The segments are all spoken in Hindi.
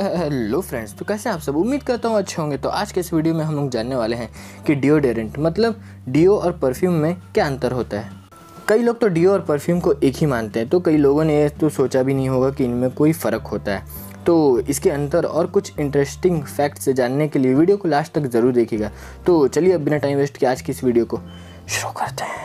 हेलो फ्रेंड्स, तो कैसे आप सब? उम्मीद करता हूँ अच्छे होंगे। तो आज के इस वीडियो में हम लोग जानने वाले हैं कि डियोडोरेंट मतलब डियो और परफ्यूम में क्या अंतर होता है। कई लोग तो डियो और परफ्यूम को एक ही मानते हैं, तो कई लोगों ने ये तो सोचा भी नहीं होगा कि इनमें कोई फ़र्क होता है। तो इसके अंतर और कुछ इंटरेस्टिंग फैक्ट से जानने के लिए वीडियो को लास्ट तक ज़रूर देखिएगा। तो चलिए अब बिना टाइम वेस्ट किए आज की इस वीडियो को शुरू करते हैं।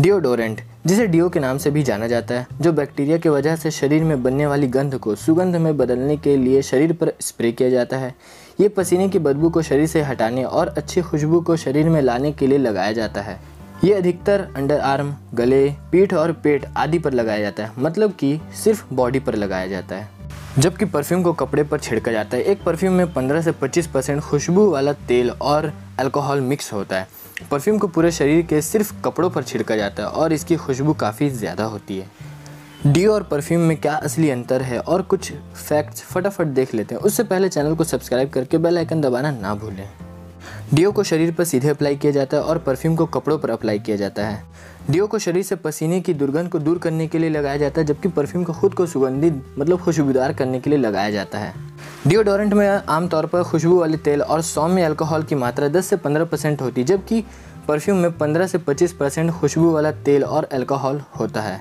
डियोडोरेंट, जिसे डियो के नाम से भी जाना जाता है, जो बैक्टीरिया की वजह से शरीर में बनने वाली गंध को सुगंध में बदलने के लिए शरीर पर स्प्रे किया जाता है। ये पसीने की बदबू को शरीर से हटाने और अच्छी खुशबू को शरीर में लाने के लिए लगाया जाता है। ये अधिकतर अंडर आर्म, गले, पीठ और पेट आदि पर लगाया जाता है, मतलब कि सिर्फ बॉडी पर लगाया जाता है। जबकि परफ्यूम को कपड़े पर छिड़का जाता है। एक परफ्यूम में 15 से 25% खुशबू वाला तेल और अल्कोहल मिक्स होता है। परफ्यूम को पूरे शरीर के सिर्फ कपड़ों पर छिड़का जाता है और इसकी खुशबू काफ़ी ज़्यादा होती है। डियो और परफ्यूम में क्या असली अंतर है और कुछ फैक्ट्स फटाफट देख लेते हैं। उससे पहले चैनल को सब्सक्राइब करके बेल आइकन दबाना ना भूलें। डियो को शरीर पर सीधे अप्लाई किया जाता है और परफ्यूम को कपड़ों पर अप्लाई किया जाता है। डियो को शरीर से पसीने की दुर्गंध को दूर करने के लिए लगाया जाता है, जबकि परफ्यूम को खुद को सुगंधित मतलब खुशबूदार करने के लिए लगाया जाता है। डियोडोरेंट में आमतौर पर खुशबू वाले तेल और सौम्य अल्कोहल की मात्रा 10 से 15% होती है, जबकि परफ्यूम में 15 से 25% खुशबू वाला तेल और अल्कोहल होता है।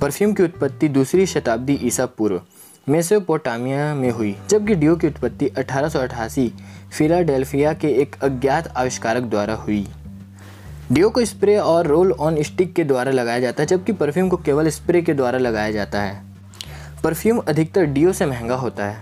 परफ्यूम की उत्पत्ति 2वीं शताब्दी ईसा पूर्व मेसोपोटामिया में हुई, जबकि डियो की उत्पत्ति 1888 फिलाडेल्फिया के एक अज्ञात आविष्कारक द्वारा हुई। डियो को स्प्रे और रोल ऑन स्टिक के द्वारा लगाया जाता है, जबकि परफ्यूम को केवल स्प्रे के द्वारा लगाया जाता है। परफ्यूम अधिकतर डियो से महंगा होता है।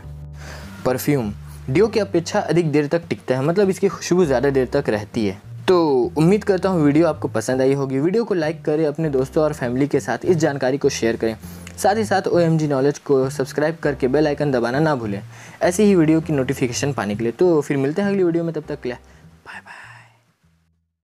परफ्यूम डियो की अपेक्षा अधिक देर तक टिकता है, मतलब इसकी खुशबू ज़्यादा देर तक रहती है। तो उम्मीद करता हूँ वीडियो आपको पसंद आई होगी। वीडियो को लाइक करें, अपने दोस्तों और फैमिली के साथ इस जानकारी को शेयर करें। साथ ही साथ OMG नॉलेज को सब्सक्राइब करके बेल आइकन दबाना ना भूलें ऐसी ही वीडियो की नोटिफिकेशन पाने के लिए। तो फिर मिलते हैं अगली वीडियो में, तब तक के लिए बाय बाय।